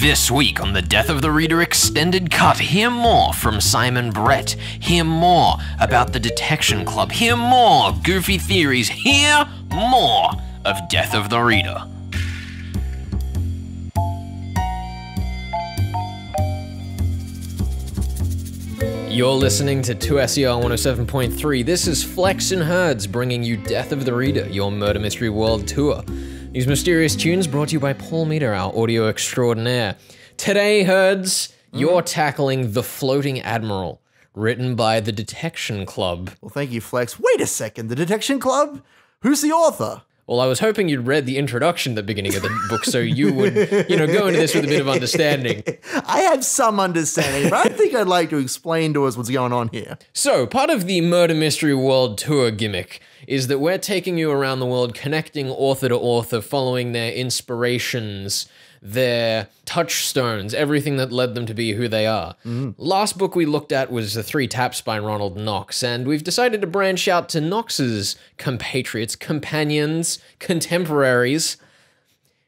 This week on the Death of the Reader Extended Cut, hear more from Simon Brett, hear more about the Detection Club, hear more goofy theories, hear more of Death of the Reader. You're listening to 2SER 107.3. This is Flex and Herds bringing you Death of the Reader, your murder mystery world tour. These mysterious tunes brought to you by Paul Meter, our audio extraordinaire. Today, Herds, you're tackling The Floating Admiral, written by The Detection Club. Well, thank you, Flex. Wait a second, The Detection Club? Who's the author? Well, I was hoping you'd read the introduction at the beginning of the book so you would, go into this with a bit of understanding. I have some understanding, but I think I'd like to explain to us what's going on here. So, part of the Murder Mystery World Tour gimmick is that we're taking you around the world, connecting author to author, following their inspirations, their touchstones, everything that led them to be who they are. Last book we looked at was The Three Taps by Ronald Knox, and we've decided to branch out to Knox's compatriots, companions, contemporaries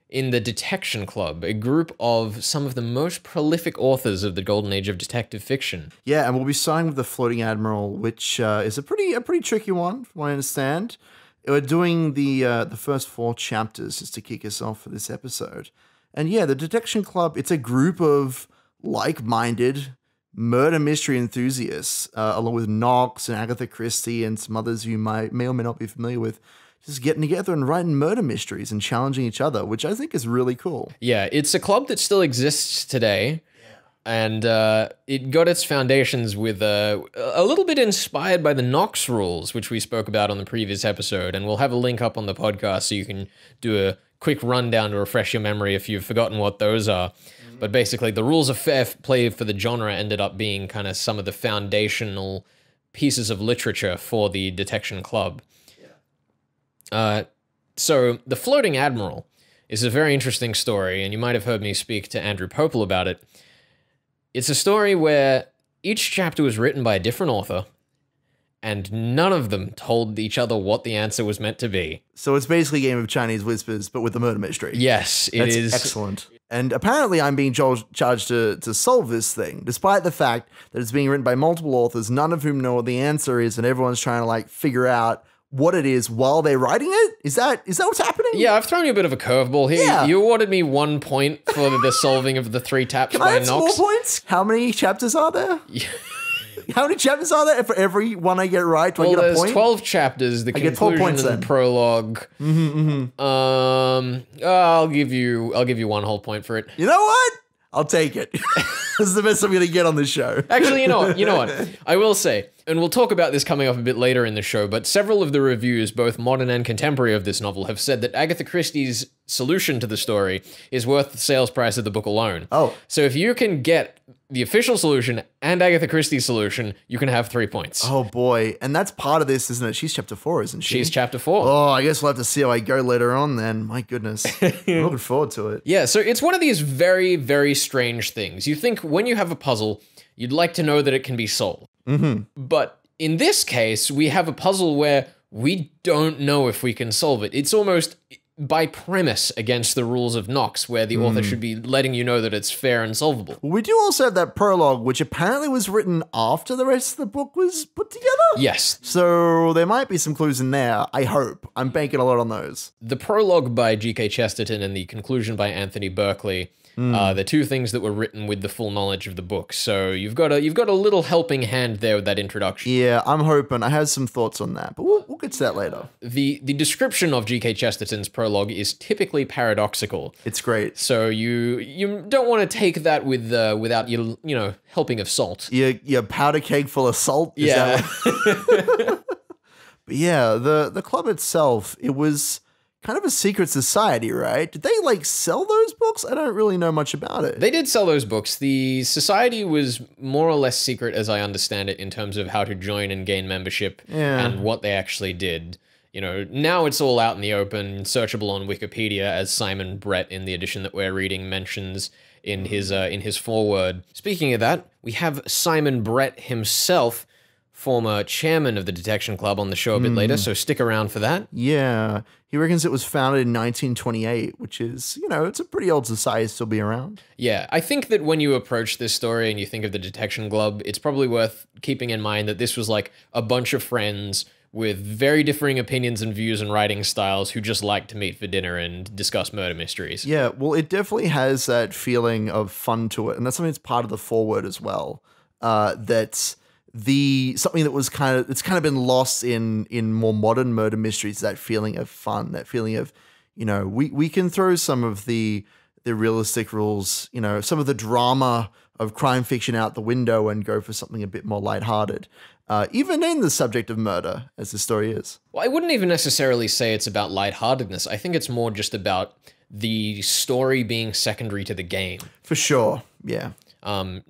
in the Detection Club, a group of some of the most prolific authors of the golden age of detective fiction. Yeah, and we'll be starting with The Floating Admiral, which is a pretty tricky one, from what I understand. We're doing the first 4 chapters just to kick us off for this episode. And yeah, the Detection Club, it's a group of like-minded murder mystery enthusiasts, along with Knox and Agatha Christie and some others you may or may not be familiar with, just getting together and writing murder mysteries and challenging each other, which I think is really cool. Yeah, it's a club that still exists today. And it got its foundations with a little bit inspired by the Knox rules, which we spoke about on the previous episode. And we'll have a link up on the podcast so you can do a quick rundown to refresh your memory if you've forgotten what those are. But basically, the rules of fair play for the genre ended up being kind of some of the foundational pieces of literature for the Detection Club. Yeah. So The Floating Admiral is a very interesting story, and you might have heard me speak to Andrew Popel about it. It's a story where each chapter was written by a different author, and none of them told each other what the answer was meant to be. So it's basically a game of Chinese whispers, but with a murder mystery. Yes, it is. Excellent. And apparently I'm being charged to solve this thing, despite the fact that it's being written by multiple authors, none of whom know what the answer is, and everyone's trying to like figure out what it is while they're writing it? Is that what's happening? Yeah, I've thrown you a bit of a curveball here. Yeah. You awarded me 1 point for the solving of the Three Taps by Knox. Can I have 4 points? How many chapters are there? How many chapters are there? For every one I get right, do I get a point? Well, there's 12 chapters. I get 4 points then. The prologue. I'll give you 1 whole point for it. You know what? I'll take it. This is the best I'm going to get on this show. Actually, you know what? I will say, and we'll talk about this coming up a bit later in the show, but several of the reviews, both modern and contemporary, of this novel have said that Agatha Christie's solution to the story is worth the sales price of the book alone. Oh. So if you can get the official solution and Agatha Christie's solution, you can have 3 points. Oh, boy. And that's part of this, isn't it? She's chapter 4, isn't she? She's chapter 4. Oh, I guess we'll have to see how I go later on then. My goodness. I'm looking forward to it. Yeah, so it's one of these very, very strange things. You think when you have a puzzle, you'd like to know that it can be solved. But in this case, we have a puzzle where we don't know if we can solve it. It's almost by premise against the rules of Knox, where the author should be letting you know that it's fair and solvable. We do also have that prologue, which apparently was written after the rest of the book was put together. Yes. So there might be some clues in there, I hope. I'm banking a lot on those. The prologue by G.K. Chesterton and the conclusion by Anthony Berkeley, the 2 things that were written with the full knowledge of the book. So you've got a little helping hand there with that introduction. Yeah, I'm hoping. I have some thoughts on that, but we'll get to that later. The description of G.K. Chesterton's prologue is typically paradoxical. It's great. So you don't want to take that with without your helping of salt. Your powder keg full of salt. Is that But yeah, the club itself, it was kind of a secret society, right? Did they, like, sell those books? I don't really know much about it. They did sell those books. The society was more or less secret, as I understand it, in terms of how to join and gain membership and what they actually did. Now it's all out in the open, searchable on Wikipedia, as Simon Brett, in the edition that we're reading, mentions in his foreword. Speaking of that, we have Simon Brett himself, former chairman of the Detection Club on the show a bit later, so stick around for that. Yeah, he reckons it was founded in 1928, which is, you know, it's a pretty old society to still be around. Yeah, I think that when you approach this story and you think of the Detection Club, it's probably worth keeping in mind that this was like a bunch of friends with very differing opinions and views and writing styles who just like to meet for dinner and discuss murder mysteries. Yeah, well, it definitely has that feeling of fun to it, and that's something that's part of the foreword as well, that's something that was kind of, it's kind of been lost in more modern murder mysteries, that feeling of fun, that feeling of, you know, we can throw some of the realistic rules, you know, some of the drama of crime fiction out the window and go for something a bit more lighthearted. Even in the subject of murder, as the story is. Well, I wouldn't even necessarily say it's about lightheartedness. I think it's more just about the story being secondary to the game. For sure, yeah.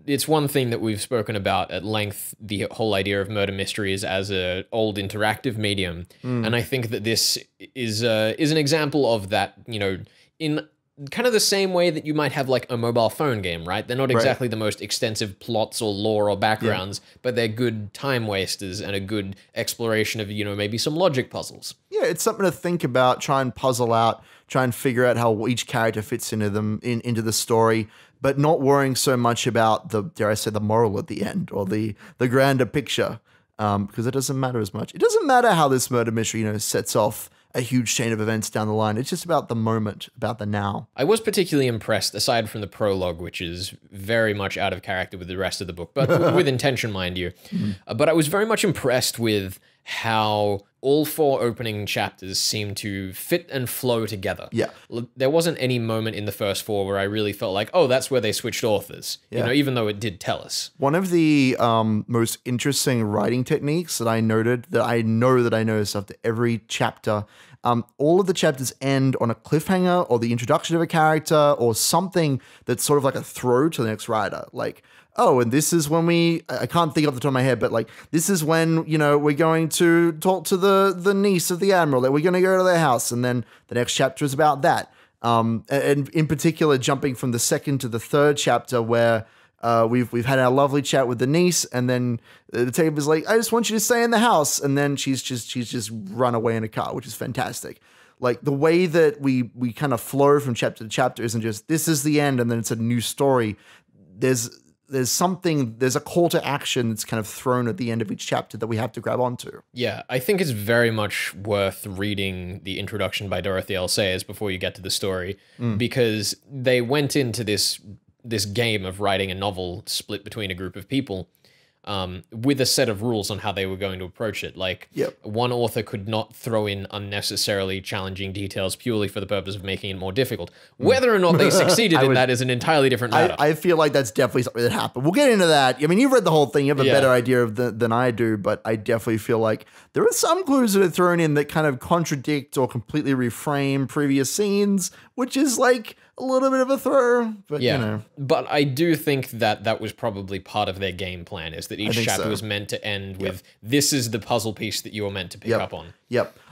It's one thing that we've spoken about at length, the whole idea of murder mysteries as an old interactive medium. And I think that this is an example of that, you know, in kind of the same way that you might have like a mobile phone game, right? They're not exactly the most extensive plots or lore or backgrounds, but they're good time wasters and a good exploration of, you know, maybe some logic puzzles. Yeah, it's something to think about, try and puzzle out, try and figure out how each character fits into them, into the story, but not worrying so much about the, dare I say, the moral at the end or the grander picture, because it doesn't matter as much. It doesn't matter how this murder mystery, you know, sets off a huge chain of events down the line. It's just about the moment, about the now. I was particularly impressed, aside from the prologue, which is very much out of character with the rest of the book, but with intention, mind you. But I was very much impressed with how all four opening chapters seem to fit and flow together. Yeah. There wasn't any moment in the first four where I really felt like, oh, that's where they switched authors, you know, even though it did tell us. One of the most interesting writing techniques that I noted, that I noticed after every chapter, all of the chapters end on a cliffhanger or the introduction of a character or something that's sort of like a throw to the next writer. Like, oh, and this is when we, I can't think off the top of my head, but like, this is when, you know, we're going to talk to the niece of the Admiral, that we're going to go to their house. And then the next chapter is about that. And in particular, jumping from the second to the third chapter where we've had our lovely chat with the niece, and then the tape is like, I just want you to stay in the house. And then she's just run away in a car, which is fantastic. Like the way that we kind of flow from chapter to chapter isn't just, this is the end and then it's a new story. There's something, there's a call to action that's kind of thrown at the end of each chapter that we have to grab onto. Yeah, I think it's very much worth reading the introduction by Dorothy L Sayers before you get to the story, because they went into this game of writing a novel split between a group of people with a set of rules on how they were going to approach it. Like one author could not throw in unnecessarily challenging details purely for the purpose of making it more difficult. Whether or not they succeeded in that is an entirely different matter. I feel like that's definitely something that happened. We'll get into that. I mean, you've read the whole thing. You have a better idea of than I do, but I definitely feel like there are some clues that are thrown in that kind of contradict or completely reframe previous scenes, which is like a little bit of a throw, but you know. But I do think that that was probably part of their game plan, is that each chapter was meant to end with, this is the puzzle piece that you were meant to pick up on.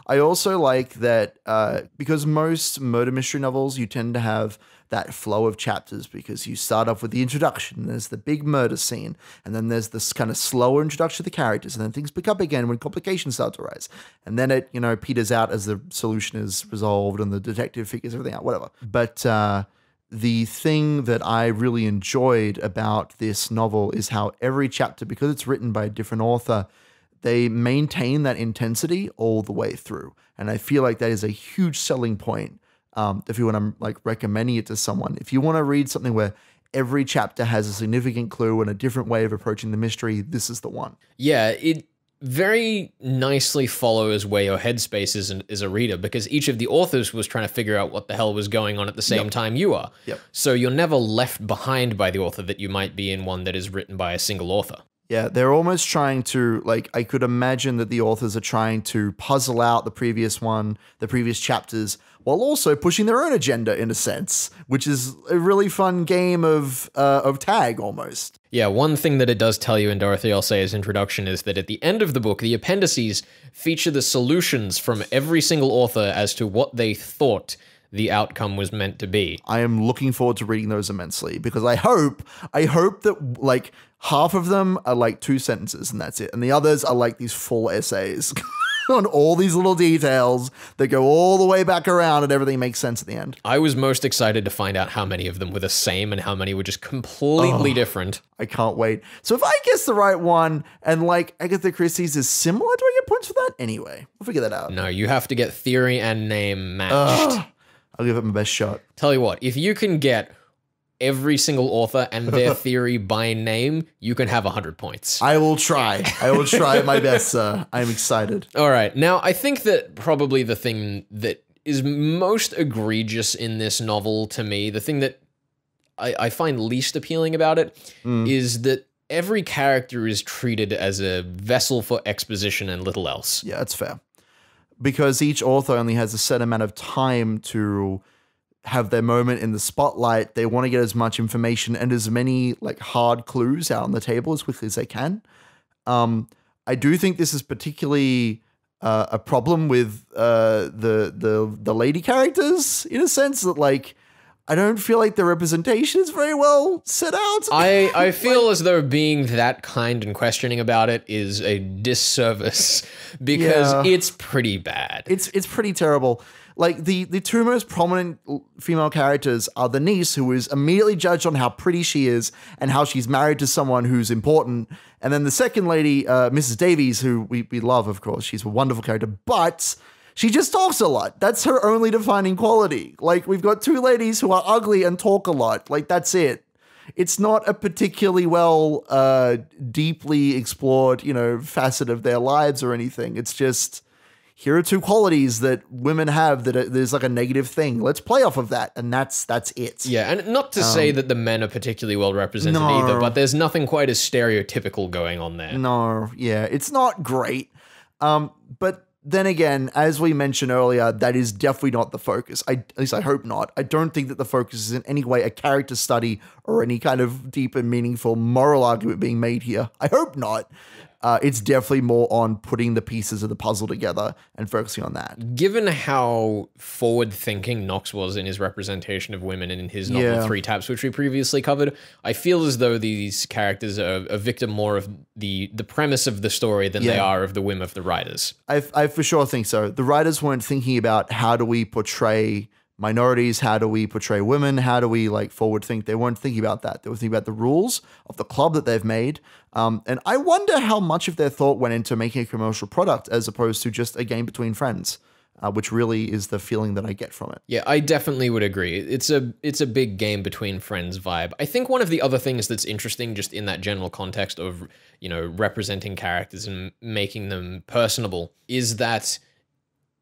I also like that because most murder mystery novels, you tend to have that flow of chapters because you start off with the introduction, there's the big murder scene, and then there's this kind of slower introduction of the characters, and then things pick up again when complications start to rise. And then it, you know, peters out as the solution is resolved and the detective figures everything out, whatever. But the thing that I really enjoyed about this novel is how every chapter, because it's written by a different author, they maintain that intensity all the way through. And I feel like that is a huge selling point if you want to like recommending it to someone. If you want to read something where every chapter has a significant clue and a different way of approaching the mystery, this is the one. Yeah, it very nicely follows where your headspace is as a reader, because each of the authors was trying to figure out what the hell was going on at the same time you are. So you're never left behind by the author that you might be in one that is written by a single author. Yeah, they're almost trying to, like, I could imagine that the authors are trying to puzzle out the previous one, the previous chapters, while also pushing their own agenda in a sense, which is a really fun game of tag almost. Yeah, one thing that it does tell you in Dorothy L Sayers' introduction is that at the end of the book, the appendices feature the solutions from every single author as to what they thought the outcome was meant to be. I am looking forward to reading those immensely, because I hope that like half of them are like 2 sentences and that's it, and the others are like these full essays on all these little details that go all the way back around and everything makes sense at the end. I was most excited to find out how many of them were the same and how many were just completely different. I can't wait. So if I guess the right one and like Agatha Christie's is similar, do I get points for that? Anyway, we'll figure that out. No, you have to get theory and name matched. I'll give it my best shot. Tell you what, if you can get every single author and their theory by name, you can have 100 points. I will try. I will try my best, sir. I'm excited. All right. Now, I think that probably the thing that is most egregious in this novel to me, the thing that I find least appealing about it, is that every character is treated as a vessel for exposition and little else. Yeah, that's fair. Because each author only has a set amount of time to have their moment in the spotlight. They want to get as much information and as many like hard clues out on the table as quickly as they can. I do think this is particularly a problem with the lady characters, in a sense that like I don't feel like the representation is very well set out. I feel like, as though being that kind and questioning about it is a disservice, because it's pretty bad. It's pretty terrible. Like the 2 most prominent female characters are the niece, who is immediately judged on how pretty she is and how she's married to someone who's important. And then the second lady, Mrs. Davies, who we love, of course. She's a wonderful character, but she just talks a lot. That's her only defining quality. Like, we've got 2 ladies who are ugly and talk a lot. Like, that's it. It's not a particularly well, deeply explored, you know, facet of their lives or anything. It's just, here are 2 qualities that women have that there's like a negative thing. Let's play off of that. And that's it. Yeah. And not to say that the men are particularly well represented either, but there's nothing quite as stereotypical going on there. No. Yeah. It's not great. But then again, as we mentioned earlier, that is definitely not the focus. At least I hope not. I don't think that the focus is in any way a character study or any kind of deep and meaningful moral argument being made here. I hope not. It's definitely more on putting the pieces of the puzzle together and focusing on that. Given how forward-thinking Knox was in his representation of women in his novel Three Taps, which we previously covered, I feel as though these characters are a victim more of the premise of the story than they are of the whim of the writers. I for sure think so. The writers weren't thinking about how do we portray minorities, how do we portray women, how do we like forward think. They weren't thinking about that. They were thinking about the rules of the club that they've made. And I wonder how much of their thought went into making a commercial product as opposed to just a game between friends, which really is the feeling that I get from it. Yeah, I definitely would agree. It's a big game between friends vibe. I think one of the other things that's interesting just in that general context of, you know, representing characters and making them personable is that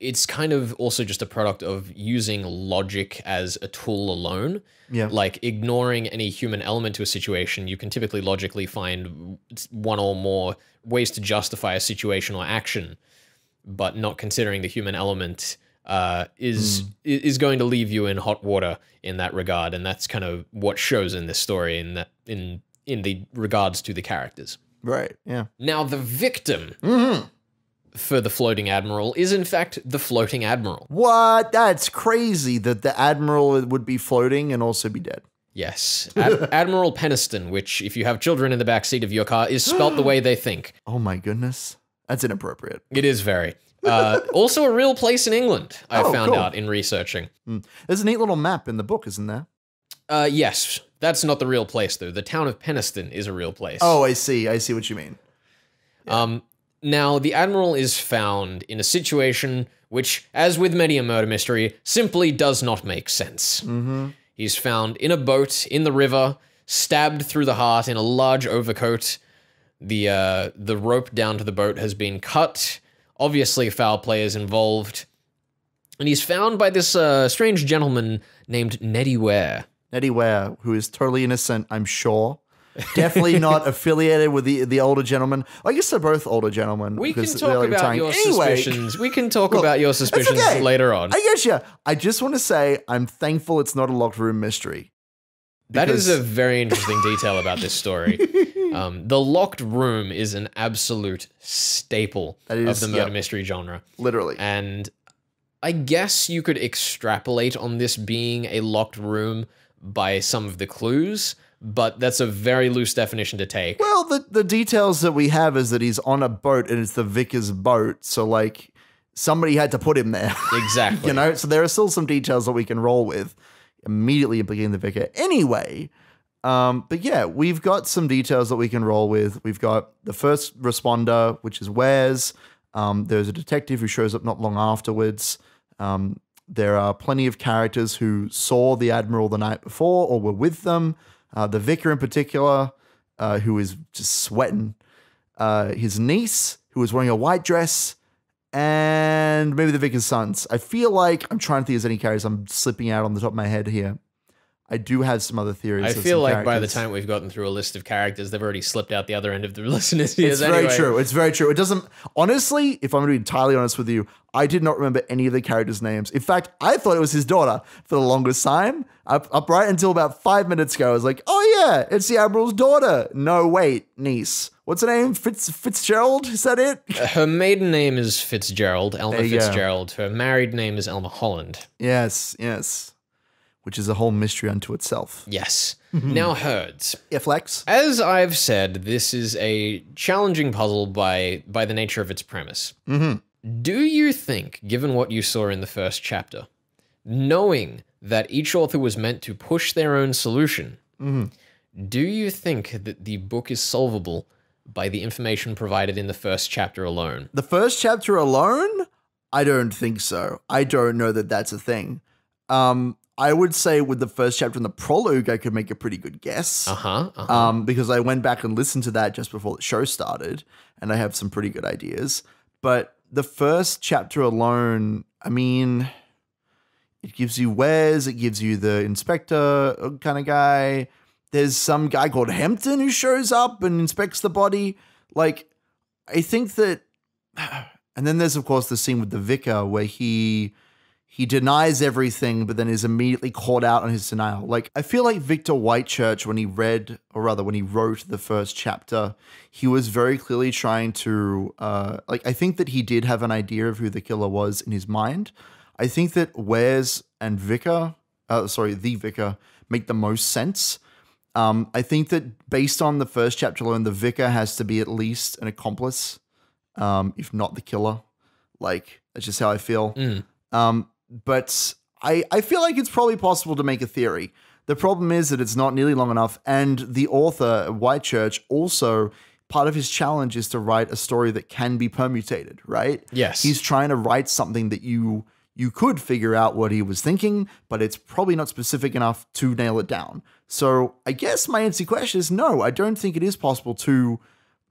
it's kind of also just a product of using logic as a tool alone. Yeah. Like ignoring any human element to a situation, you can typically logically find one or more ways to justify a situation or action, but not considering the human element is going to leave you in hot water in that regard. And that's kind of what shows in this story in the regards to the characters. Right. Yeah. Now the victim for The Floating Admiral is in fact the Floating Admiral. What? That's crazy that the Admiral would be floating and also be dead. Yes. Admiral Peniston, which if you have children in the backseat of your car is spelt the way they think. Oh my goodness. That's inappropriate. It is very. Also a real place in England, I found out in researching. There's a neat little map in the book, isn't there? Yes. That's not the real place though. The town of Peniston is a real place. Oh, I see. I see what you mean. Yeah. Now, the Admiral is found in a situation which, as with many a murder mystery, simply does not make sense. He's found in a boat in the river, stabbed through the heart in a large overcoat. The rope down to the boat has been cut. Obviously, foul play is involved. And he's found by this strange gentleman named Neddy Ware. Neddy Ware, who is totally innocent, I'm sure. Definitely not affiliated with the older gentleman. I guess they're both older gentlemen. We can talk about your suspicions. We can talk about your suspicions later on. I guess, yeah. I just want to say I'm thankful it's not a locked room mystery. That is a very interesting detail about this story. The locked room is an absolute staple of the murder mystery genre. Literally. And I guess you could extrapolate on this being a locked room by some of the clues, but that's a very loose definition to take. Well, the details that we have is that he's on a boat and it's the vicar's boat, so like somebody had to put him there. Exactly. You know, so there are still some details that we can roll with, immediately implicating the vicar. Anyway, but yeah, we've got some details that we can roll with. We've got the first responder, which is Wares. There's a detective who shows up not long afterwards. There are plenty of characters who saw the Admiral the night before or were with them. The vicar in particular, who is just sweating. His niece, who was wearing a white dress, and maybe the vicar's sons. I feel like I'm trying to think of any characters I'm slipping out on the top of my head here. I do have some other theories. I feel like by the time we've gotten through a list of characters, they've already slipped out the other end of the listeners. It's very true. It's very true. It doesn't, honestly, if I'm going to be entirely honest with you, I did not remember any of the characters' names. In fact, I thought it was his daughter for the longest time. Up right until about 5 minutes ago, I was like, oh yeah, it's the Admiral's daughter. No, wait, niece. What's her name? Fitzgerald? Is that it? Her maiden name is Fitzgerald, Elma Fitzgerald. Her married name is Elma Holland. Yes, yes. Which is a whole mystery unto itself. Yes. Now, Herds. Yeah, Flex. As I've said, this is a challenging puzzle by the nature of its premise. Do you think, given what you saw in the first chapter, knowing that each author was meant to push their own solution, do you think that the book is solvable by the information provided in the first chapter alone? The first chapter alone? I don't think so. I don't know that that's a thing. I would say with the first chapter and the prologue, I could make a pretty good guess. Because I went back and listened to that just before the show started, and I have some pretty good ideas. But the first chapter alone, I mean, it gives you Wares, it gives you the inspector kind of guy. There's some guy called Hampton who shows up and inspects the body. Like, I think that... And then there's, of course, the scene with the vicar where he denies everything, but then is immediately called out on his denial. Like, I feel like Victor Whitechurch, when he read, or rather when he wrote the first chapter, he was very clearly trying to, like, I think that he did have an idea of who the killer was in his mind. I think that Wares and Vicar, the Vicar, make the most sense. I think that based on the first chapter alone, the Vicar has to be at least an accomplice, if not the killer. Like, that's just how I feel. But I feel like it's probably possible to make a theory. The problem is that it's not nearly long enough, and the author, Whitechurch, also, part of his challenge is to write a story that can be permutated, right? Yes. He's trying to write something that you could figure out what he was thinking, but it's probably not specific enough to nail it down. So I guess my answer to the question is no, I don't think it is possible to,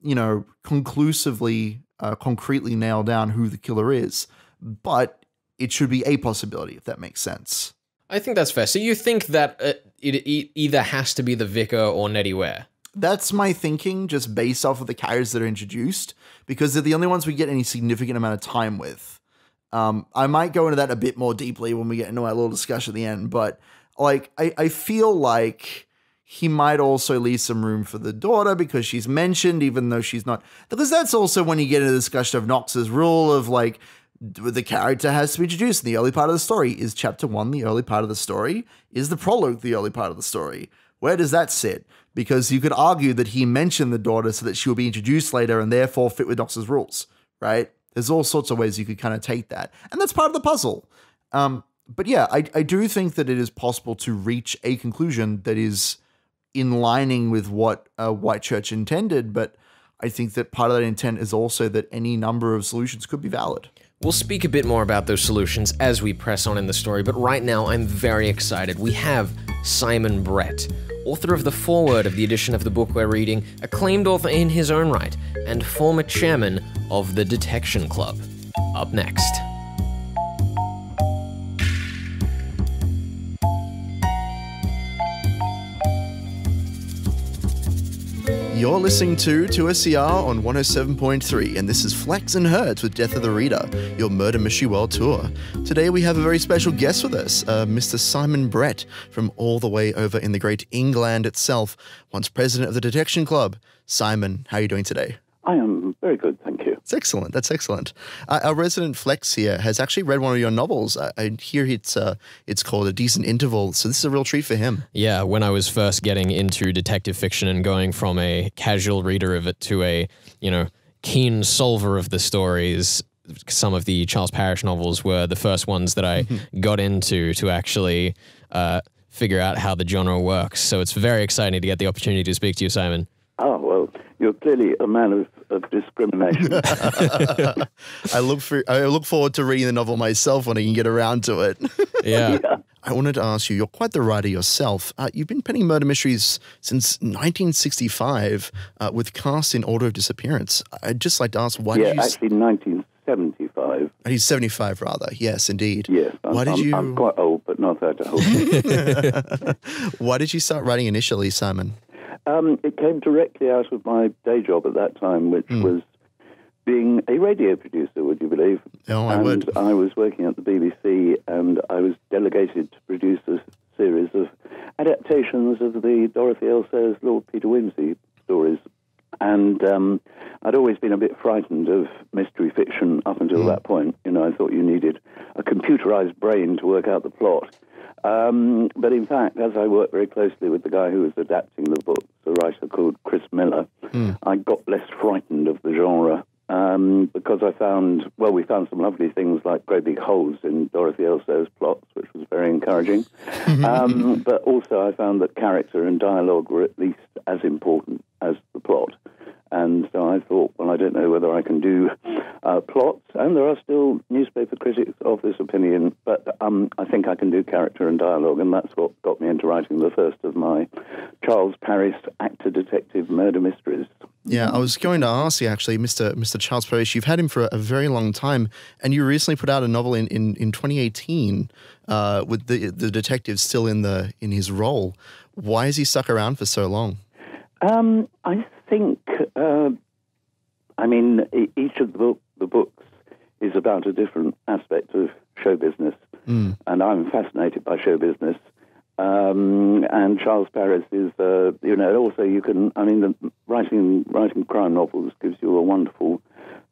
you know, conclusively, concretely nail down who the killer is, but it should be a possibility, if that makes sense. I think that's fair. So you think that it either has to be the vicar or Nettie Ware? That's my thinking, just based off of the characters that are introduced, because they're the only ones we get any significant amount of time with. I might go into that a bit more deeply when we get into our little discussion at the end, but like I feel like he might also leave some room for the daughter because she's mentioned, even though she's not. Because that's also when you get into the discussion of Knox's rule of like, the character has to be introduced in the early part of the story. Is chapter one the early part of the story? Is the prologue the early part of the story? Where does that sit? Because you could argue that he mentioned the daughter so that she will be introduced later and therefore fit with Knox's rules, right? There's all sorts of ways you could kind of take that. And that's part of the puzzle. But yeah, I do think that it is possible to reach a conclusion that is in lining with what Whitechurch intended. But I think that part of that intent is also that any number of solutions could be valid. We'll speak a bit more about those solutions as we press on in the story, but right now I'm very excited. We have Simon Brett, author of the foreword of the edition of the book we're reading, acclaimed author in his own right, and former chairman of The Detection Club. Up next. You're listening to 2SER on 107.3, and this is Flex and Herds with Death of the Reader, your murder mystery world tour. Today we have a very special guest with us, Mr. Simon Brett, from all the way over in the great England itself, once president of the Detection Club. Simon, how are you doing today? I am very good, thank you. It's excellent. That's excellent. Our resident Flex here has actually read one of your novels. I hear it's called A Decent Interval, so this is a real treat for him. Yeah, when I was first getting into detective fiction and going from a casual reader of it to a, you know, keen solver of the stories, some of the Charles Paris novels were the first ones that I got into to actually figure out how the genre works. So it's very exciting to get the opportunity to speak to you, Simon. Oh, well, you're clearly a man of discrimination. I look forward to reading the novel myself when I can get around to it. Yeah. Yeah. I wanted to ask you, you're quite the writer yourself. You've been penning murder mysteries since 1965 with Cast in Order of Disappearance. I'd just like to ask why did you... actually 1975. 1975, rather. Yes, indeed. Yes. I'm quite old, but not that old. Why did you start writing initially, Simon? It came directly out of my day job at that time, which was being a radio producer, would you believe? Oh, I would. I was working at the BBC, and I was delegated to produce a series of adaptations of the Dorothy L Sayers, Lord Peter Wimsey stories. And I'd always been a bit frightened of mystery fiction up until that point. You know, I thought you needed a computerized brain to work out the plot. But in fact, as I worked very closely with the guy who was adapting the book, a writer called Chris Miller, I got less frightened of the genre because I found, well, we found some lovely things like great big holes in Dorothy L Sayers' plots, which was very encouraging. But also I found that character and dialogue were at least as important as the plot. And so I thought, well, I don't know whether I can do plots. And there are still newspaper critics of this opinion, but I think I can do character and dialogue, and that's what got me into writing the first of my Charles Paris actor-detective murder mysteries. Yeah, I was going to ask you, actually, Mr. Charles Paris, you've had him for a very long time, and you recently put out a novel in 2018 with the detective still in his role. Why has he stuck around for so long? I think, I mean, each of the books is about a different aspect of show business, and I'm fascinated by show business. And Charles Paris is, you know, also you can, I mean, writing crime novels gives you a wonderful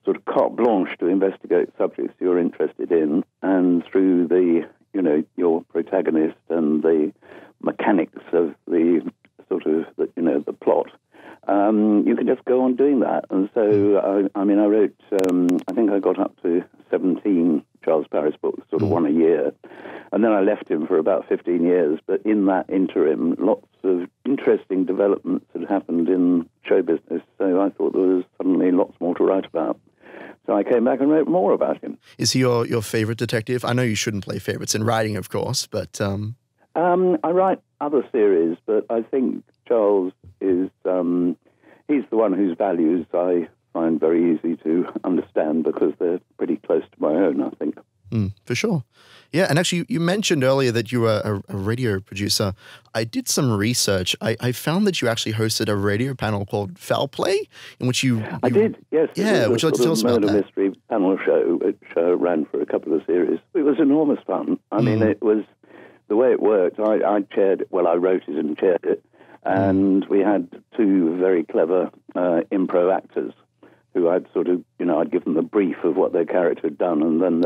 sort of carte blanche to investigate subjects you're interested in, and through the, you know, your protagonist and the mechanics of the sort of, you know, the plot, you can just go on doing that. And so, I mean, I wrote, I think I got up to 17 Charles Paris books, sort of one a year. And then I left him for about 15 years. But in that interim, lots of interesting developments had happened in show business. So I thought there was suddenly lots more to write about. So I came back and wrote more about him. Is he your favourite detective? I know you shouldn't play favourites in writing, of course, but... I write other series, but I think Charles is, he's the one whose values I find very easy to understand because they're pretty close to my own, I think. For sure. Yeah, and actually you mentioned earlier that you were a radio producer. I did some research. I found that you actually hosted a radio panel called Foul Play, in which you... I did, yes. Yeah, would you like to tell us about that? It was a murder mystery panel show, which ran for a couple of series. It was enormous fun. I mean, it was... The way it worked, I chaired it, well, I wrote it and chaired it, and we had two very clever improv actors who I'd sort of, you know, I'd give them the brief of what their character had done, and then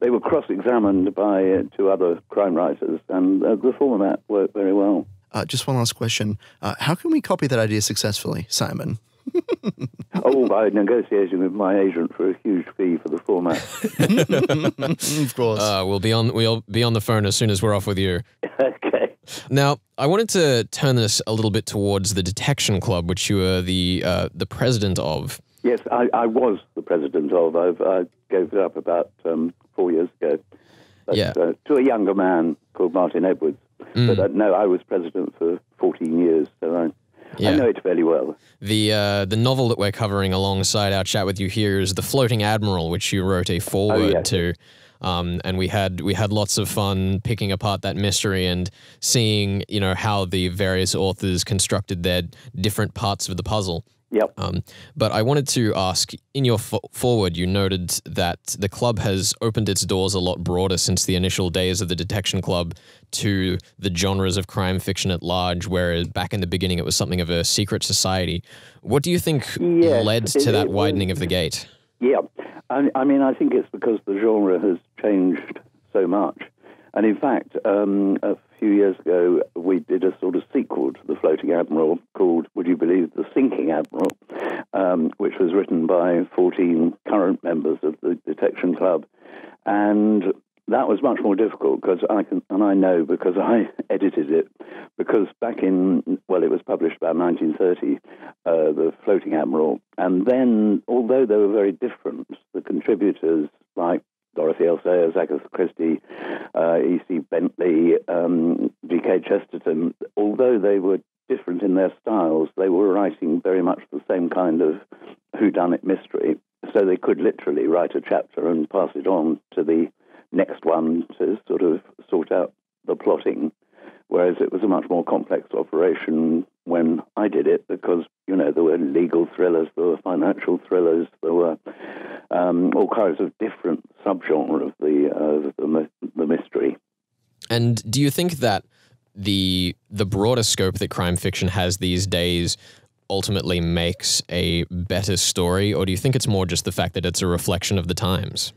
they were cross-examined by two other crime writers, and the format worked very well. Just one last question. How can we copy that idea successfully, Simon? Oh, by negotiating with my agent for a huge fee for the format. Of course. We'll be on the phone as soon as we're off with you. Okay. Now, I wanted to turn this a little bit towards the Detection Club, which you were the president of. Yes, I was the president of. I gave it up about 4 years ago. But, yeah. To a younger man called Martin Edwards. But no, I was president for 14 years, so I know it fairly well. The novel that we're covering alongside our chat with you here is The Floating Admiral, which you wrote a foreword to. And we had lots of fun picking apart that mystery and seeing, you know, how the various authors constructed their different parts of the puzzle. Yep. But I wanted to ask, in your foreword, you noted that the club has opened its doors a lot broader since the initial days of the Detection Club to the genres of crime fiction at large, whereas back in the beginning it was something of a secret society. What do you think led to that widening of the gate? Yeah. I mean, I think it's because the genre has changed so much. And in fact, a few years ago, we did a sort of sequel to The Floating Admiral called, would you believe, The Sinking Admiral, which was written by 14 current members of the Detection Club. And that was much more difficult because I edited it, because back in, well, it was published about 1930, The Floating Admiral. And then, although they were very different, the contributors like Dorothy L Sayers, Agatha Christie, E.C. Bentley, G.K. Chesterton, although they were different in their styles, they were writing very much the same kind of whodunit mystery. So they could literally write a chapter and pass it on to the next one to sort of sort out the plotting, whereas it was a much more complex operation when I did it because, you know, there were legal thrillers, there were financial thrillers, there were all kinds of different subgenre of the mystery. And do you think that the broader scope that crime fiction has these days ultimately makes a better story, or do you think it's more just the fact that it's a reflection of the times?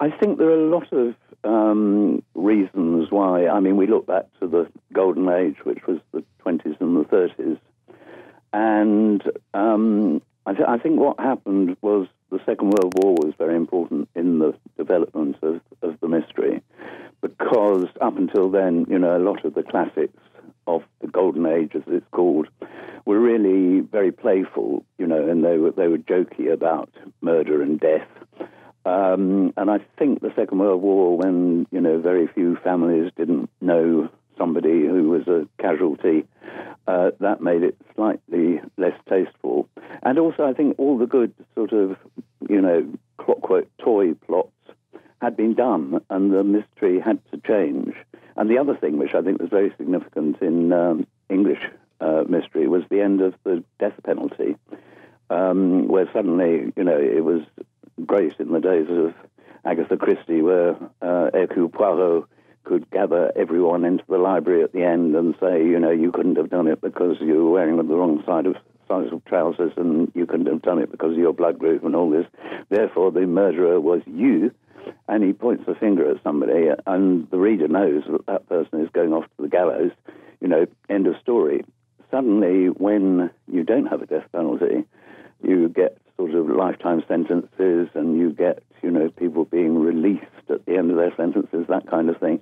I think there are a lot of reasons why. I mean, we look back to the golden age, which was the 20s and the 30s, and I think what happened was the Second World War was very important in the development of the mystery, because up until then, you know, a lot of the classics of the golden age, as it's called, were really very playful, you know, and they were jokey about murder and death. And I think the Second World War, when, you know, very few families didn't know somebody who was a casualty, that made it slightly less tasteful. And also I think all the good sort of, you know, clockwork toy plots had been done and the mystery had to change. And the other thing which I think was very significant in English mystery was the end of the death penalty, where suddenly, you know, it was great in the days of Agatha Christie, where Hercule Poirot could gather everyone into the library at the end and say, you know, you couldn't have done it because you were wearing the wrong size of trousers, and you couldn't have done it because of your blood group and all this. Therefore, the murderer was you, and he points a finger at somebody, and the reader knows that that person is going off to the gallows. You know, end of story. Suddenly, when you don't have a death penalty, you get sort of lifetime sentences, and you get, you know, people being released at the end of their sentences, that kind of thing.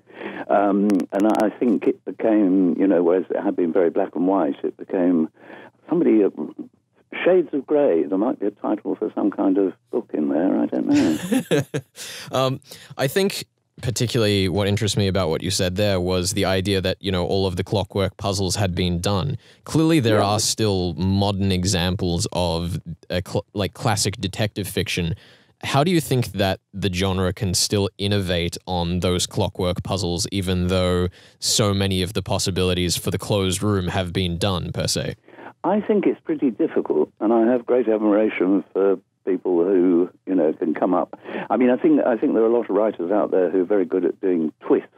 And I think it became, you know, whereas it had been very black and white, it became somebody, Shades of Grey. There might be a title for some kind of book in there, I don't know. I think particularly what interests me about what you said there was the idea that, you know, all of the clockwork puzzles had been done. Clearly there are still modern examples of classic detective fiction. How do you think that the genre can still innovate on those clockwork puzzles, even though so many of the possibilities for the closed room have been done, per se? I think it's pretty difficult, and I have great admiration for people who, you know, can come up. I mean, I think there are a lot of writers out there who are very good at doing twists,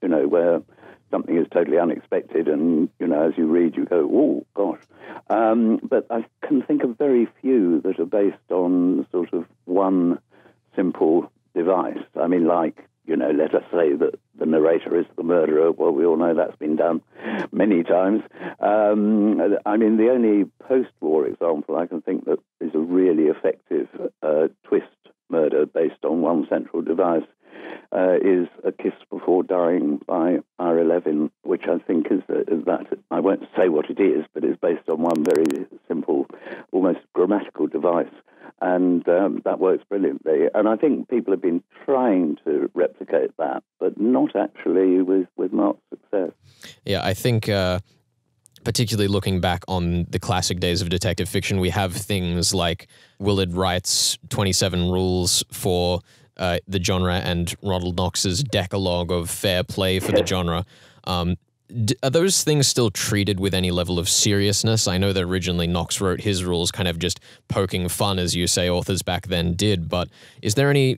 you know, where something is totally unexpected and, you know, as you read, you go, oh, gosh. But I can think of very few that are based on sort of one simple device. I mean, like, you know, let us say that the narrator is the murderer. Well, we all know that's been done many times. I mean, the only post-war example I can think that is a really effective twist murder based on one central device is A Kiss Before Dying by Ira Levin, which I think is that. I won't say what it is, but it's based on one very simple, almost grammatical device. And that works brilliantly. And I think people have been trying to replicate that, but not actually with marked success. Yeah, I think particularly looking back on the classic days of detective fiction, we have things like Willard Wright's 27 Rules for the genre and Ronald Knox's Decalogue of Fair Play for the genre. Are those things still treated with any level of seriousness? I know that originally Knox wrote his rules kind of just poking fun, as you say, authors back then did, but is there any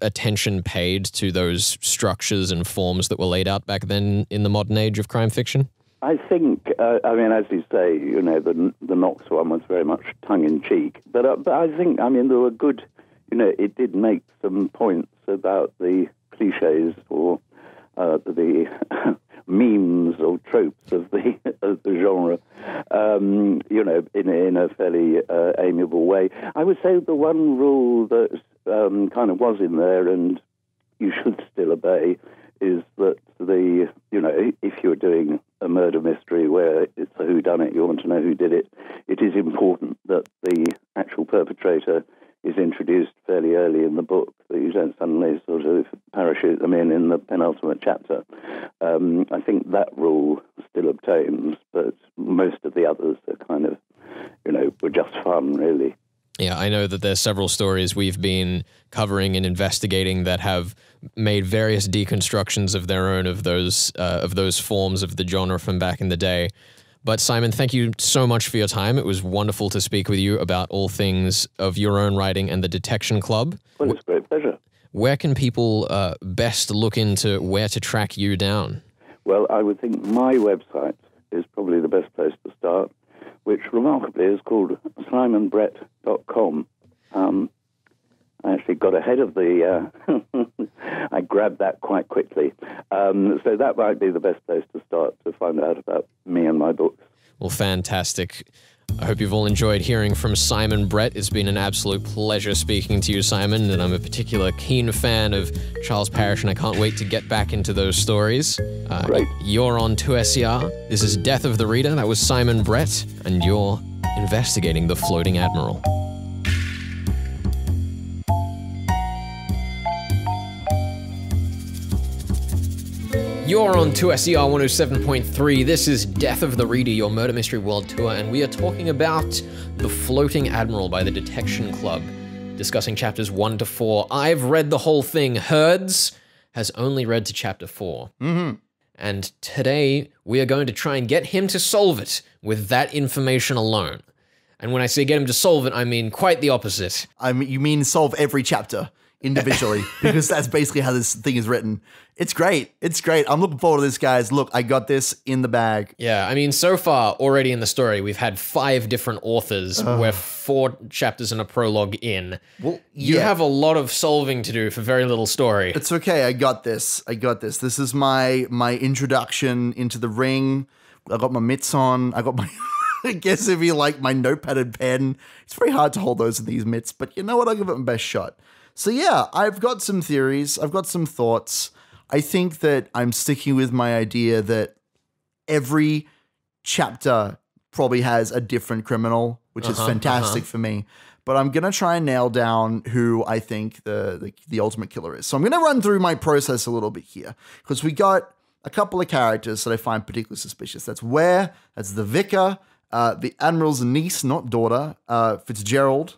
attention paid to those structures and forms that were laid out back then in the modern age of crime fiction? I think, I mean, as you say, you know, the Knox one was very much tongue-in-cheek. But I think, I mean, there were good, you know, it did make some points about the cliches or the memes or tropes of the genre, you know, in a fairly amiable way. I would say the one rule that kind of was in there and you should still obey is that the, you know, if you're doing a murder mystery where it's a whodunit, you want to know who did it, it is important that the actual perpetrator is introduced fairly early in the book, that you don't suddenly sort of parachute them in the penultimate chapter. I think that rule still obtains, but most of the others are kind of, you know, were just fun, really. Yeah, I know that there's several stories we've been covering and investigating that have made various deconstructions of their own of those forms of the genre from back in the day. But Simon, thank you so much for your time. It was wonderful to speak with you about all things of your own writing and the Detection Club. Well, it's a great pleasure. Where can people best look into where to track you down? Well, I would think my website is probably the best place to start, which remarkably is called simonbrett.com. I actually got ahead of the... I grabbed that quite quickly. So that might be the best place to start to find out about me and my books. Well, fantastic. I hope you've all enjoyed hearing from Simon Brett. It's been an absolute pleasure speaking to you, Simon, and I'm a particular keen fan of Charles Paris, and I can't wait to get back into those stories. Great. You're on 2SER. This is Death of the Reader. That was Simon Brett, and you're investigating The Floating Admiral. You're on 2SER 107.3. This is Death of the Reader, your murder mystery world tour, and we are talking about The Floating Admiral by the Detection Club, discussing chapters 1 to 4. I've read the whole thing. Herds has only read to chapter 4. Mm-hmm. And today we are going to try and get him to solve it with that information alone. And when I say get him to solve it, I mean quite the opposite. I mean, you mean solve every chapter individually, because that's basically how this thing is written. It's great. It's great. I'm looking forward to this, guys. Look, I got this in the bag. Yeah, I mean, so far already in the story, we've had 5 different authors. We're 4 chapters and a prologue in. Well, you have a lot of solving to do for very little story. It's okay. I got this. I got this. This is my introduction into the ring. I got my mitts on. I got my... I guess if you like my notepad and pen, it's very hard to hold those in these mitts, but you know what? I'll give it my best shot. So yeah, I've got some theories. I've got some thoughts. I think that I'm sticking with my idea that every chapter probably has a different criminal, which is fantastic for me. But I'm going to try and nail down who I think the ultimate killer is. So I'm going to run through my process a little bit here, because we got a couple of characters that I find particularly suspicious. That's Ware, that's the vicar, the admiral's niece, not daughter, Fitzgerald,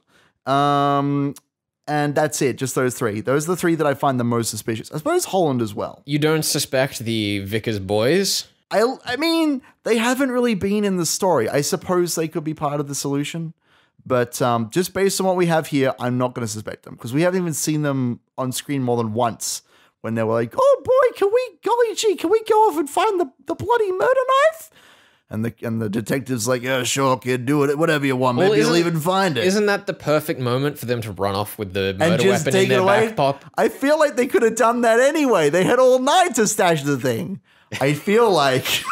and that's it, just those 3. Those are the 3 that I find the most suspicious. I suppose Holland as well. You don't suspect the vicar's boys? I mean, they haven't really been in the story. I suppose they could be part of the solution, but just based on what we have here, I'm not going to suspect them, because we haven't even seen them on screen more than once when they were like, oh boy, golly gee, can we go off and find the bloody murder knife? And the detective's like, yeah, sure, kid, do it, whatever you want. Well, maybe you'll even find it. Isn't that the perfect moment for them to run off with the murder weapon in their back pocket? I feel like they could have done that anyway. They had all night to stash the thing. I feel like,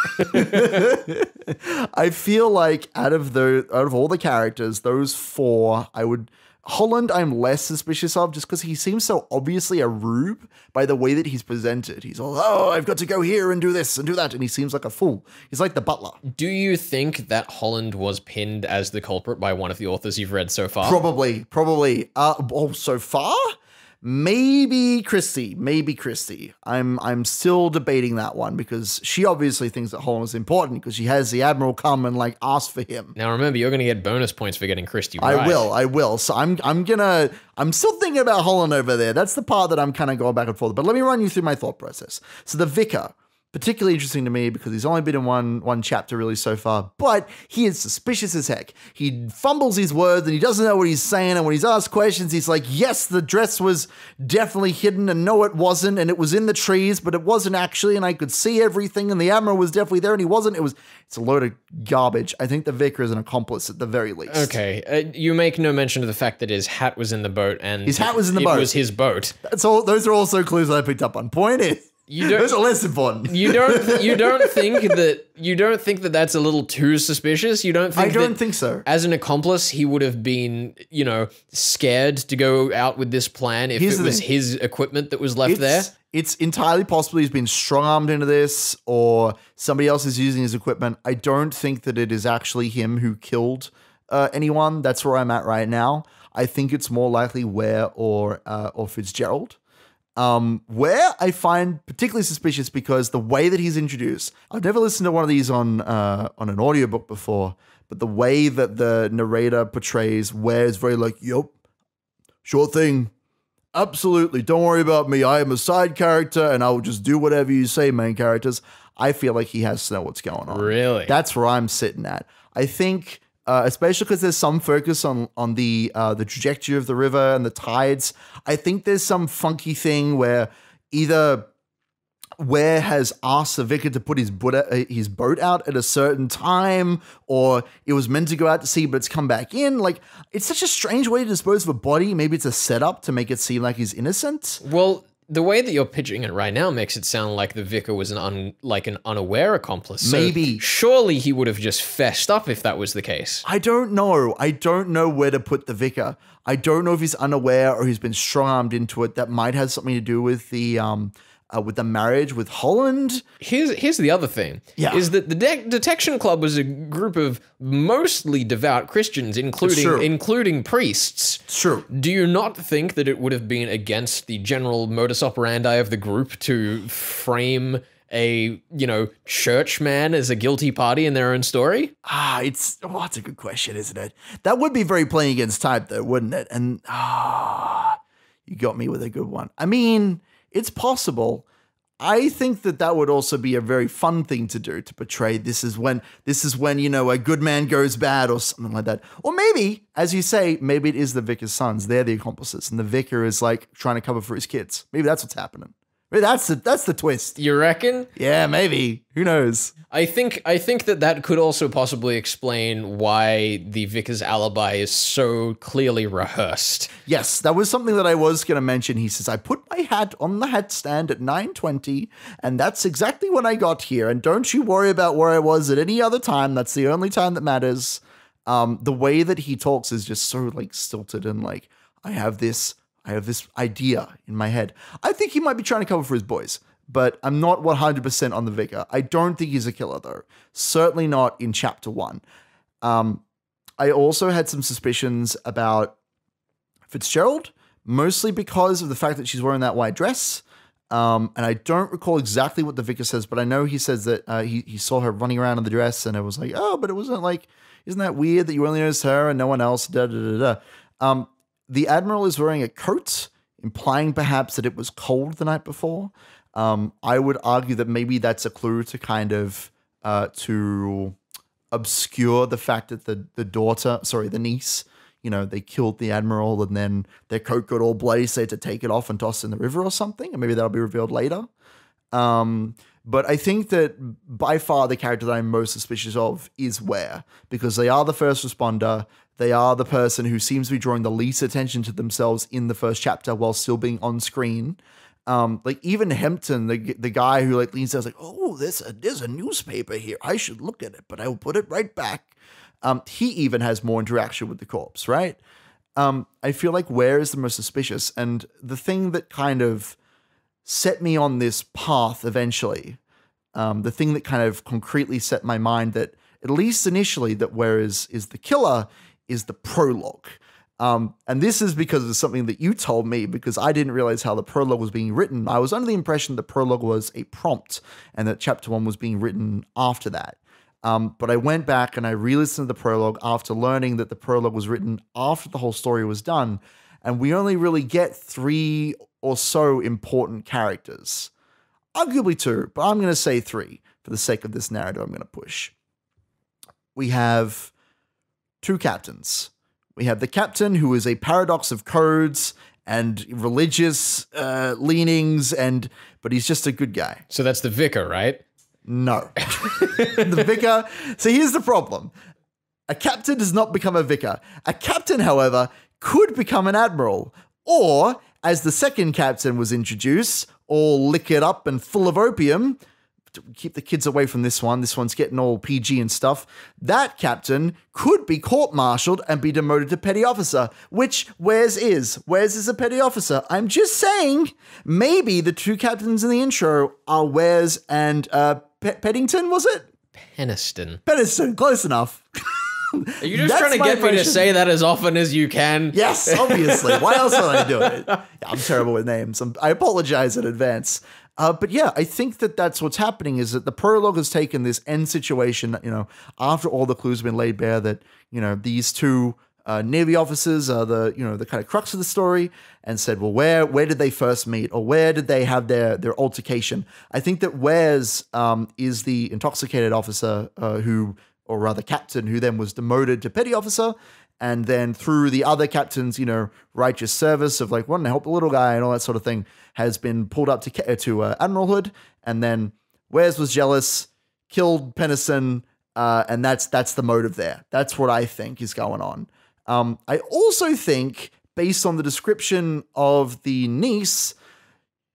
out of all the characters, those 4, I would. Holland, I'm less suspicious of, just because he seems so obviously a rube by the way that he's presented. He's all, oh, I've got to go here and do this and do that. And he seems like a fool. He's like the butler. Do you think that Holland was pinned as the culprit by one of the authors you've read so far? Probably. So far? Maybe Christie. I'm still debating that one, because she obviously thinks that Holland is important, because she has the Admiral come and like ask for him. Now remember, you're going to get bonus points for getting Christie right. I will. So I'm still thinking about Holland over there. That's the part that I'm kind of going back and forth. But let me run you through my thought process. So the vicar, particularly interesting to me because he's only been in one chapter really so far, but he is suspicious as heck. He fumbles his words and he doesn't know what he's saying, and when he's asked questions, he's like, yes, the dress was definitely hidden, and no, it wasn't, and it was in the trees, but it wasn't actually, and I could see everything, and the Admiral was definitely there, and he wasn't. It's a load of garbage. I think the Vicar is an accomplice at the very least. Okay, you make no mention of the fact that his hat was in the boat, and his hat was in the boat. It was his boat. That's all. Those are also clues that I picked up on. Point is, those are less important. You don't think that that's a little too suspicious. I don't think so. As an accomplice, he would have been, you know, scared to go out with this plan if it was his equipment that was left there. It's entirely possible he's been strong-armed into this, or somebody else is using his equipment. I don't think that it is actually him who killed anyone. That's where I'm at right now. I think it's more likely Ware or Fitzgerald. Where I find particularly suspicious because the way that he's introduced, I've never listened to one of these on an audiobook before, but the way that the narrator portrays Ware is very like, yep, sure thing. Absolutely. Don't worry about me. I am a side character and I will just do whatever you say, main characters. I feel like he has to know what's going on. Really? That's where I'm sitting at. I think, especially because there's some focus on the trajectory of the river and the tides. I think there's some funky thing where either Ware has asked the Vicar to put his boat out at a certain time, or it was meant to go out to sea, but it's come back in. Like, it's such a strange way to dispose of a body. Maybe it's a setup to make it seem like he's innocent. Well, the way that you're pitching it right now makes it sound like the Vicar was an unaware accomplice. So maybe. Surely he would have just fessed up if that was the case. I don't know. I don't know where to put the Vicar. I don't know if he's unaware or he's been strong-armed into it. That might have something to do with the marriage with Holland. Here's the other thing. Yeah. Is that the Detection Club was a group of mostly devout Christians, including priests. It's true. Do you not think that it would have been against the general modus operandi of the group to frame a, you know, churchman as a guilty party in their own story? That's a good question, isn't it? That would be very playing against type though, wouldn't it? And you got me with a good one. I mean, it's possible. I think that that would also be a very fun thing to do, to portray this is when, you know, a good man goes bad or something like that. Or maybe, as you say, maybe it is the Vicar's sons. They're the accomplices. And the Vicar is like trying to cover for his kids. Maybe that's what's happening. Maybe that's the twist. You reckon? Yeah, maybe. Who knows? I think that could also possibly explain why the Vicar's alibi is so clearly rehearsed. Yes, that was something that I was going to mention. He says, I put my hat on the hat stand at 9:20, and that's exactly when I got here. And don't you worry about where I was at any other time. That's the only time that matters. The way that he talks is just so like stilted and like, I have this idea in my head. I think he might be trying to cover for his boys, but I'm not 100% on the Vicar. I don't think he's a killer, though. Certainly not in chapter one. I also had some suspicions about Fitzgerald, mostly because of the fact that she's wearing that white dress. And I don't recall exactly what the Vicar says, but I know he says that he saw her running around in the dress, and it was like, oh, but it wasn't like, isn't that weird that you only noticed her and no one else? The Admiral is wearing a coat, implying perhaps that it was cold the night before. I would argue that maybe that's a clue to kind of to obscure the fact that the niece, you know, they killed the Admiral and then their coat got all blazed. They had to take it off and toss it in the river or something, and maybe that'll be revealed later. But I think that by far the character that I'm most suspicious of is Ware, because they are the first responder. They are the person who seems to be drawing the least attention to themselves in the first chapter while still being on screen. Like even Hempton, the guy who like leans down, is like, oh, there's a newspaper here. I should look at it, but I will put it right back. He even has more interaction with the corpse, right? I feel like Ware is the most suspicious. And the thing that kind of set me on this path eventually, the thing that kind of concretely set my mind that at least initially that Ware is the killer is the prologue. And this is because of something that you told me, because I didn't realize how the prologue was being written. I was under the impression the prologue was a prompt and that chapter one was being written after that. But I went back and I re-listened to the prologue after learning that the prologue was written after the whole story was done. And we only really get three or so important characters. arguably two, but I'm going to say three for the sake of this narrative I'm going to push. We have two captains. We have the captain who is a paradox of codes and religious leanings, but he's just a good guy. So that's the vicar, right? No. The vicar. So here's the problem. A captain does not become a vicar. A captain, however, could become an admiral, or, as the second captain was introduced, all liquored up and full of opium. Keep the kids away from this one. This one's getting all PG and stuff. That captain could be court-martialed and be demoted to petty officer, which Where's is. Where's is a petty officer. I'm just saying, maybe the two captains in the intro are Where's and Peddington, was it? Peniston. Peniston, close enough. Are you just trying to get me to say that as often as you can? Yes, obviously. Why else would I do it? I'm terrible with names. I apologize in advance. But yeah, I think that that's what's happening, is that the prologue has taken this end situation, you know, after all the clues have been laid bare that, you know, these two Navy officers are the, you know, the kind of crux of the story, and said, well, where did they first meet, or where did they have their altercation? I think that Where's is the intoxicated officer who, or rather captain, who then was demoted to petty officer, and then through the other captain's, you know, righteous service of like wanting to help the little guy and all that sort of thing, has been pulled up to admiralhood, and then Where's was jealous, killed Peniston, and that's the motive there. That's what I think is going on. I also think, based on the description of the niece,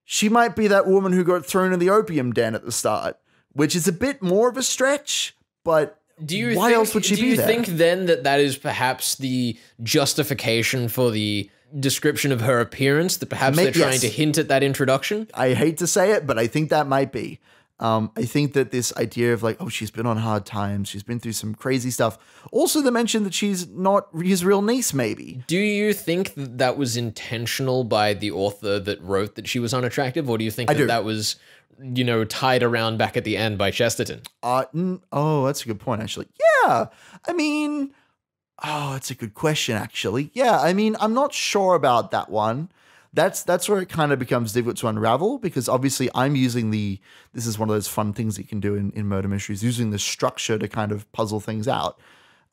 she might be that woman who got thrown in the opium den at the start, which is a bit more of a stretch, but... Do you think then that that is perhaps the justification for the description of her appearance, that perhaps they're trying to hint at that introduction? I hate to say it, but I think that might be. I think that this idea of like, oh, she's been on hard times, she's been through some crazy stuff. Also, the mention that she's not his real niece, maybe. Do you think that that was intentional by the author that wrote that she was unattractive, or do you think that that was... you know, tied around back at the end by Chesterton? Oh, that's a good point, actually. Yeah. I mean, oh, it's a good question, actually. Yeah, I mean, I'm not sure about that one. That's where it kind of becomes difficult to unravel, because obviously I'm using the, this is one of those fun things that you can do in murder mysteries, using the structure to kind of puzzle things out.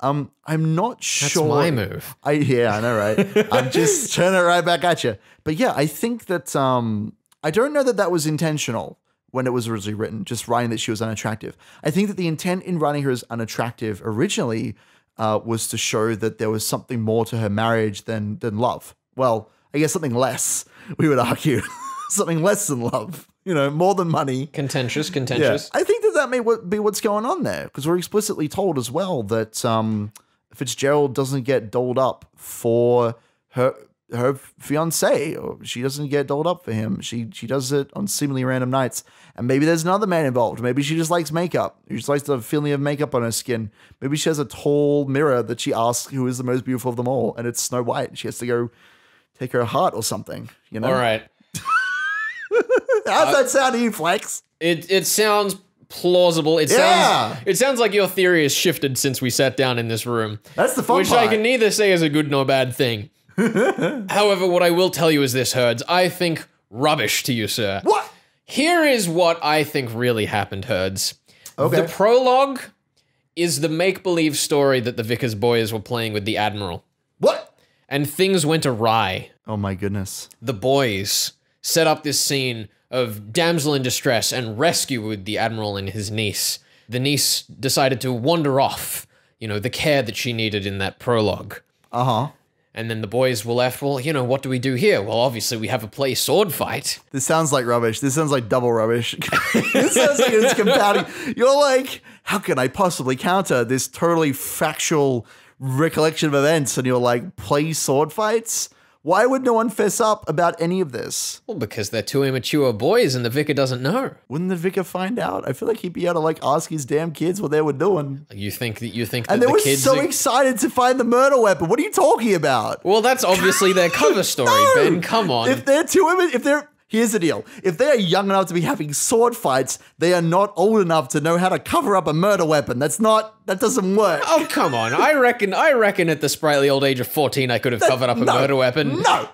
I'm not sure. That's my move. Yeah, I know, right? I'm just turning it right back at you. But yeah, I think that, I don't know that that was intentional when it was originally written, just writing that she was unattractive. I think that the intent in writing her as unattractive originally was to show that there was something more to her marriage than love. Well, I guess something less, we would argue. Something less than love, you know, more than money. Contentious, contentious. Yeah. I think that that may be what's going on there, because we're explicitly told as well that Fitzgerald doesn't get doled up for her fiance, or she doesn't get dolled up for him. She does it on seemingly random nights. And maybe there's another man involved. Maybe she just likes makeup. She just likes the feeling of makeup on her skin. Maybe she has a tall mirror that she asks who is the most beautiful of them all, and it's Snow White. She has to go take her heart or something, you know? All right. How's that sound to you, Flex? It sounds plausible. It sounds like your theory has shifted since we sat down in this room. That's the fun part. I can neither say is a good nor bad thing. However, what I will tell you is this, Herds. I think rubbish to you, sir. What? Here is what I think really happened, Herds. Okay. The prologue is the make-believe story that the Vicar's boys were playing with the Admiral. What? And things went awry. Oh my goodness. The boys set up this scene of damsel in distress and rescue with the Admiral and his niece. The niece decided to wander off, you know, the care that she needed in that prologue. Uh-huh. And then the boys were left, well, you know, what do we do here? Well, obviously we have a play sword fight. This sounds like rubbish. This sounds like double rubbish. This sounds like it's compounding. You're like, how can I possibly counter this totally factual recollection of events? And you're like, play sword fights? Why would no one fess up about any of this? Well, because they're two immature boys and the vicar doesn't know. Wouldn't the vicar find out? I feel like he'd be able to like ask his damn kids what they were doing. You think that the kids... And they were so excited to find the murder weapon. What are you talking about? Well, that's obviously their cover story, no! Ben. Come on. Here's the deal. If they are young enough to be having sword fights, they are not old enough to know how to cover up a murder weapon. That doesn't work. Oh, come on. I reckon at the sprightly old age of 14, I could have covered up a murder weapon. No,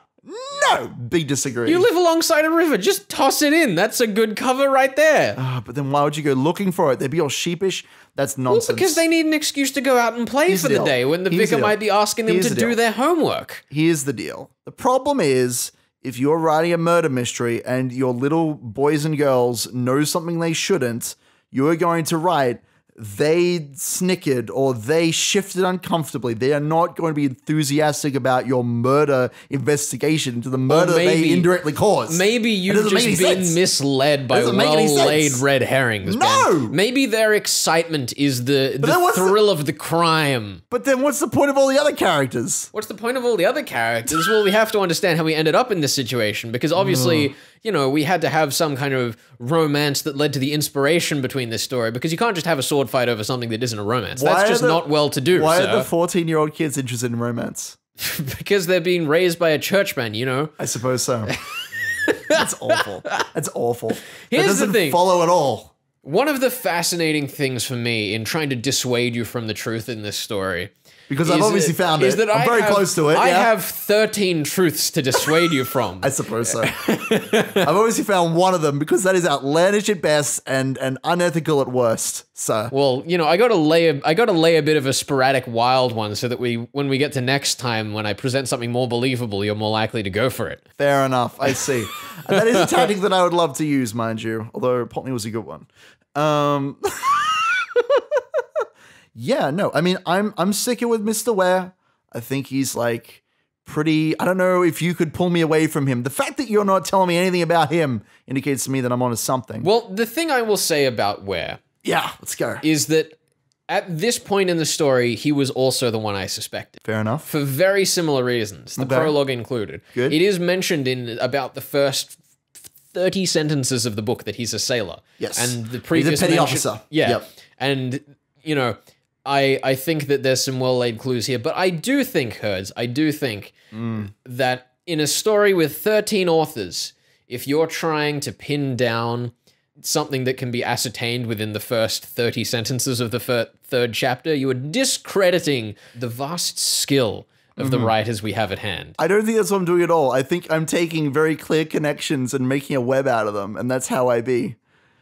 No! Be disagreed. You live alongside a river. Just toss it in. That's a good cover right there. But then why would you go looking for it? They'd be all sheepish. That's nonsense. Well, because they need an excuse to go out and play for the day when the vicar might be asking them to do their homework. Here's the deal. The problem is, if you're writing a murder mystery and your little boys and girls know something they shouldn't, you are going to write, they snickered or they shifted uncomfortably. They are not going to be enthusiastic about your murder investigation into the murder they indirectly caused. Maybe you've just been misled by well-laid red herrings. No! Ben. Maybe their excitement is the thrill of the crime. But then what's the point of all the other characters? What's the point of all the other characters? Well, we have to understand how we ended up in this situation, because obviously... you know, we had to have some kind of romance that led to the inspiration between this story, because you can't just have a sword fight over something that isn't a romance. That's just not well to do. Why are the 14-year-old kids interested in romance? Because they're being raised by a churchman, you know? I suppose so. That's awful. That's awful. Here's the thing. That doesn't follow at all. One of the fascinating things for me in trying to dissuade you from the truth in this story... because I've obviously found it. I'm very close to it. I have 13 truths to dissuade you from. I suppose so. I've obviously found one of them, because that is outlandish at best and unethical at worst. So well, you know, I got to lay a bit of a sporadic wild one so that when we get to next time, when I present something more believable, you're more likely to go for it. Fair enough. I see. And that is a tactic that I would love to use, mind you. Although Popney was a good one. Yeah, no, I mean, I'm sticking with Mr. Ware. I think he's like pretty, I don't know if you could pull me away from him. The fact that you're not telling me anything about him indicates to me that I'm onto something. Well, the thing I will say about Ware. Yeah, let's go. Is that at this point in the story, he was also the one I suspected. Fair enough. For very similar reasons, the prologue included. Good. It is mentioned in about the first 30 sentences of the book that he's a sailor. Yes. And the previous he's a petty officer. Yeah. Yep. And, you know... I think that there's some well-laid clues here, but I do think, Herds, I do think that in a story with 13 authors, if you're trying to pin down something that can be ascertained within the first 30 sentences of the third chapter, you are discrediting the vast skill of the writers we have at hand. I don't think that's what I'm doing at all. I think I'm taking very clear connections and making a web out of them, and that's how I be.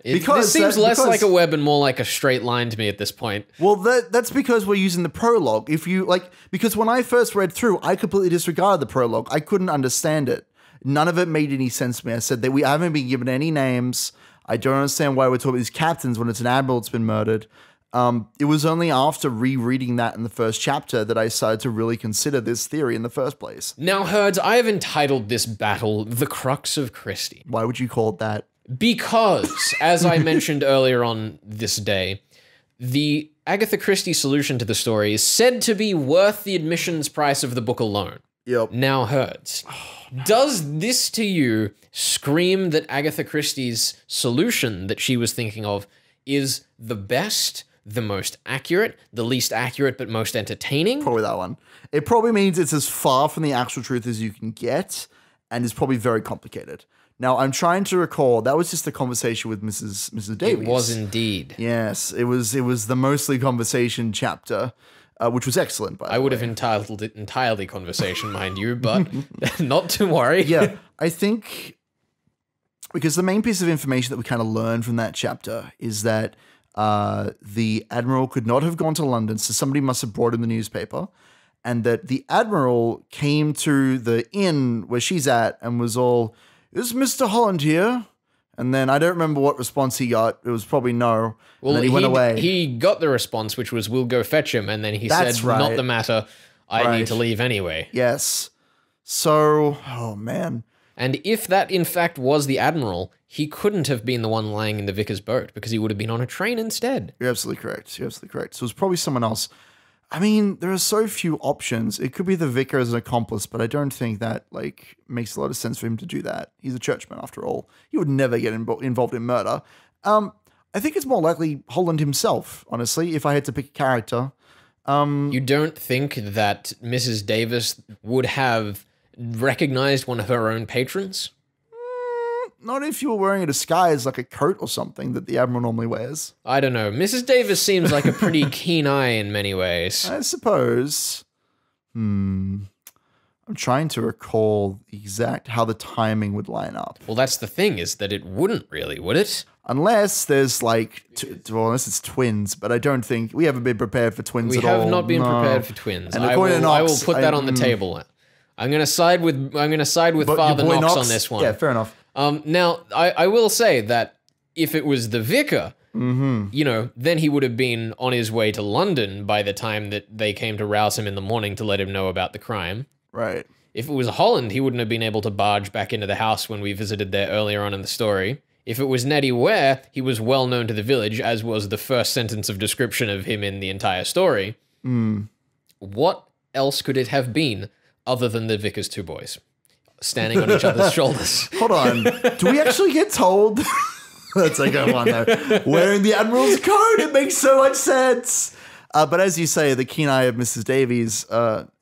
Because it seems less like a web and more like a straight line to me at this point. Well, that's because we're using the prologue. If you like, because when I first read through, I completely disregarded the prologue. I couldn't understand it. None of it made any sense to me. I said that we haven't been given any names. I don't understand why we're talking about these captains when it's an admiral that's been murdered. It was only after rereading that in the first chapter that I started to really consider this theory in the first place. Now, Herds, I have entitled this battle The Crux of Christie. Why would you call it that? Because, as I mentioned earlier on this day, the Agatha Christie solution to the story is said to be worth the admissions price of the book alone. Yep. Now, Herds, does this to you scream that Agatha Christie's solution that she was thinking of is the best, the most accurate, the least accurate but most entertaining? Probably that one. It probably means it's as far from the actual truth as you can get, and is probably very complicated. Now, I'm trying to recall, that was just the conversation with Mrs. Davies. It was indeed. Yes, it was the mostly conversation chapter, which was excellent, by the way. I would have entitled it entirely conversation, mind you, but not to worry. Yeah, I think, because the main piece of information that we kind of learned from that chapter is that the Admiral could not have gone to London, so somebody must have brought him the newspaper, and that the Admiral came to the inn where she's at and was all... is Mr. Holland here? And then I don't remember what response he got. It was probably no. Well, and then he went away. He got the response, which was, we'll go fetch him. And then he said, not the matter. I need to leave anyway. Yes. So, oh man. And if that in fact was the Admiral, he couldn't have been the one lying in the vicar's boat because he would have been on a train instead. You're absolutely correct. You're absolutely correct. So it was probably someone else. I mean, there are so few options. It could be the vicar as an accomplice, but I don't think that like makes a lot of sense for him to do that. He's a churchman after all. He would never get involved in murder. I think it's more likely Holland himself, honestly, if I had to pick a character. You don't think that Mrs. Davis would have recognized one of her own patrons? Not if you were wearing a disguise like a coat or something that the Admiral normally wears. I don't know. Mrs. Davis seems like a pretty keen eye in many ways. I suppose. I'm trying to recall exact how the timing would line up. Well, that's the thing, is that it wouldn't really, would it? Unless there's like, well, unless it's twins, but I don't think we haven't been prepared for twins at all. We have not been prepared for twins. And I will put that on the table. I'm going to side with Father Knox on this one. Yeah, fair enough. Now, I will say that if it was the vicar, you know, then he would have been on his way to London by the time that they came to rouse him in the morning to let him know about the crime. Right. If it was Holland, he wouldn't have been able to barge back into the house when we visited there earlier on in the story. If it was Nettie Ware, he was well known to the village, as was the first sentence of description of him in the entire story. What else could it have been other than the vicar's two boys standing on each other's shoulders? Hold on. Do we actually get told? That's like a one, though. Wearing the Admiral's coat, it makes so much sense. But as you say, the keen eye of Mrs. Davies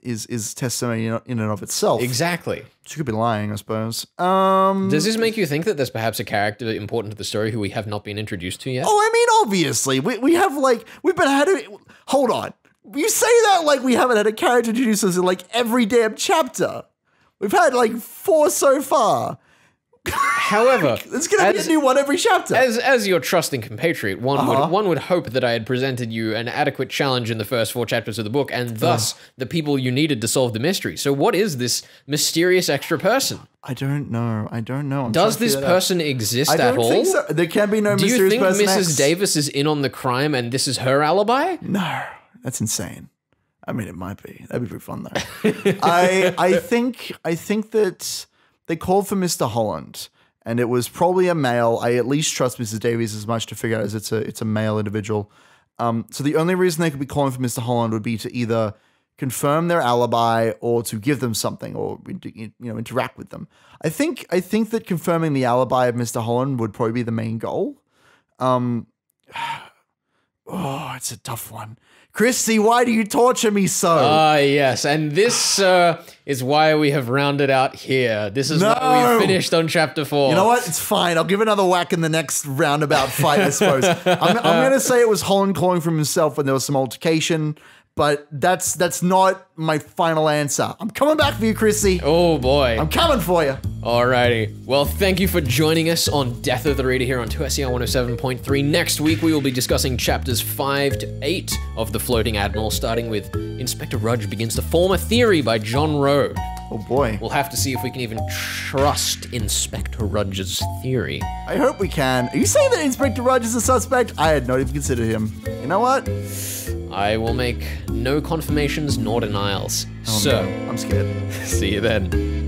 is testimony in and of itself. Exactly. She could be lying, I suppose. Does this make you think that there's perhaps a character important to the story who we have not been introduced to yet? Oh, I mean, obviously. We have, like, we've been had a, hold on. You say that like we haven't had a character introduced us in, like, every damn chapter. We've had, like, 4 so far. However, it's going to be a new one every chapter. As your trusting compatriot, one would hope that I had presented you an adequate challenge in the first 4 chapters of the book, and thus the people you needed to solve the mystery. So what is this mysterious extra person? I don't know. I don't know. Does this person exist at all? I don't think so. There can be no mysterious person. Do you think Mrs. Davis is in on the crime and this is her alibi? No, that's insane. I mean, it might be. That'd be pretty fun, though. I think that they called for Mr. Holland, and it was probably a male. I at least trust Mrs. Davies as much to figure out as it's a male individual. So the only reason they could be calling for Mr. Holland would be to either confirm their alibi or to give them something or, you know, interact with them. I think that confirming the alibi of Mr. Holland would probably be the main goal. Oh, it's a tough one. Christy, why do you torture me so? Ah, yes, and this is why we have rounded out here. This is what we finished on chapter 4. You know what? It's fine. I'll give another whack in the next roundabout fight, I suppose. I'm going to say it was Holland calling from himself when there was some altercation, but that's not my final answer. I'm coming back for you, Christy. Oh, boy. I'm coming for you. Alrighty. Well, thank you for joining us on Death of the Reader here on 2SER 107.3. Next week, we will be discussing chapters 5 to 8 of The Floating Admiral, starting with Inspector Rudge Begins to Form a Theory by John Rhode. Oh, boy. We'll have to see if we can even trust Inspector Rudge's theory. I hope we can. Are you saying that Inspector Rudge is a suspect? I had not even considered him. You know what? I will make no confirmations nor denials. Oh, so, no. I'm scared. See you then.